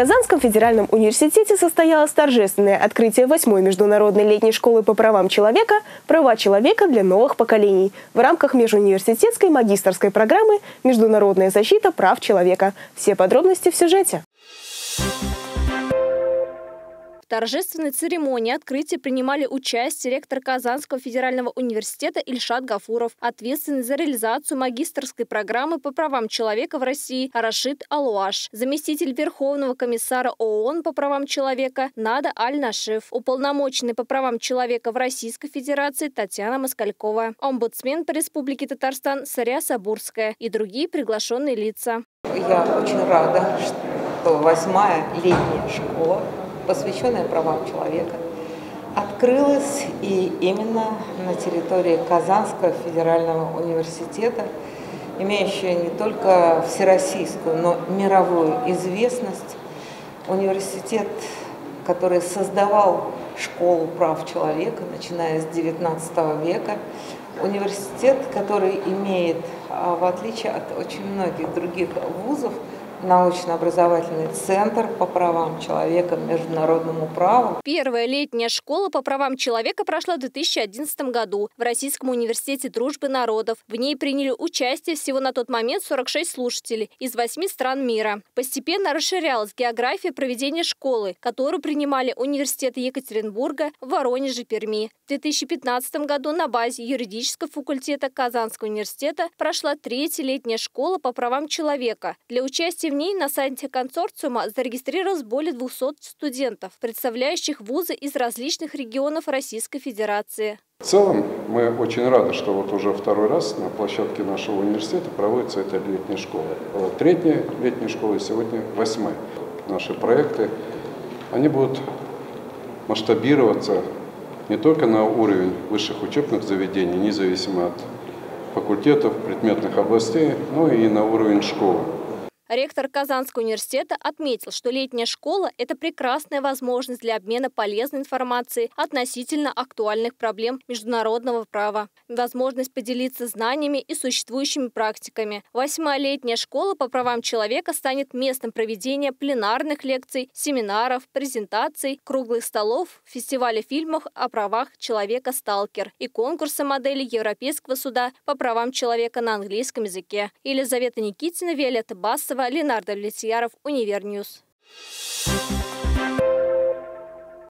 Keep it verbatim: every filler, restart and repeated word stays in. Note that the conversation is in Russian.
Казанском федеральном университете состоялось торжественное открытие восьмой международной летней школы по правам человека «Права человека для новых поколений» в рамках межуниверситетской магистерской программы «Международная защита прав человека». Все подробности в сюжете. В торжественной церемонии открытия принимали участие ректор Казанского федерального университета Ильшат Гафуров, ответственный за реализацию магистерской программы по правам человека в России Рашид Алуаш, заместитель Верховного комиссара ООН по правам человека Нада Альнашиф, уполномоченный по правам человека в Российской Федерации Татьяна Москалькова, омбудсмен по Республике Татарстан Саря Сабурская и другие приглашенные лица. Я очень рада, что восьмая летняя школа, посвященная правам человека, открылась и именно на территории Казанского федерального университета, имеющая не только всероссийскую, но и мировую известность. Университет, который создавал школу прав человека, начиная с девятнадцатого века, университет, который имеет, в отличие от очень многих других вузов, научно-образовательный центр по правам человека, международному праву. Первая летняя школа по правам человека прошла в две тысячи одиннадцатом году в Российском университете Дружбы народов. В ней приняли участие всего на тот момент сорок шесть слушателей из восьми стран мира. Постепенно расширялась география проведения школы, которую принимали университеты Екатеринбурга, Воронежа, Перми. В две тысячи пятнадцатом году на базе юридического факультета Казанского университета прошла третья летняя школа по правам человека. Для участия в ней на сайте консорциума зарегистрировалось более двухсот студентов, представляющих вузы из различных регионов Российской Федерации. В целом мы очень рады, что вот уже второй раз на площадке нашего университета проводится эта летняя школа. Третья летняя школа, сегодня восьмая. Наши проекты, они будут масштабироваться не только на уровень высших учебных заведений, независимо от факультетов, предметных областей, но и на уровень школы. Ректор Казанского университета отметил, что летняя школа – это прекрасная возможность для обмена полезной информацией относительно актуальных проблем международного права, возможность поделиться знаниями и существующими практиками. Восьмая летняя школа по правам человека станет местом проведения пленарных лекций, семинаров, презентаций, круглых столов, фестиваля фильмов о правах человека «Сталкер» и конкурса моделей Европейского суда по правам человека на английском языке. Елизавета Никитина, Виолетта Басова, Ленардо Алексеев, Универньюз.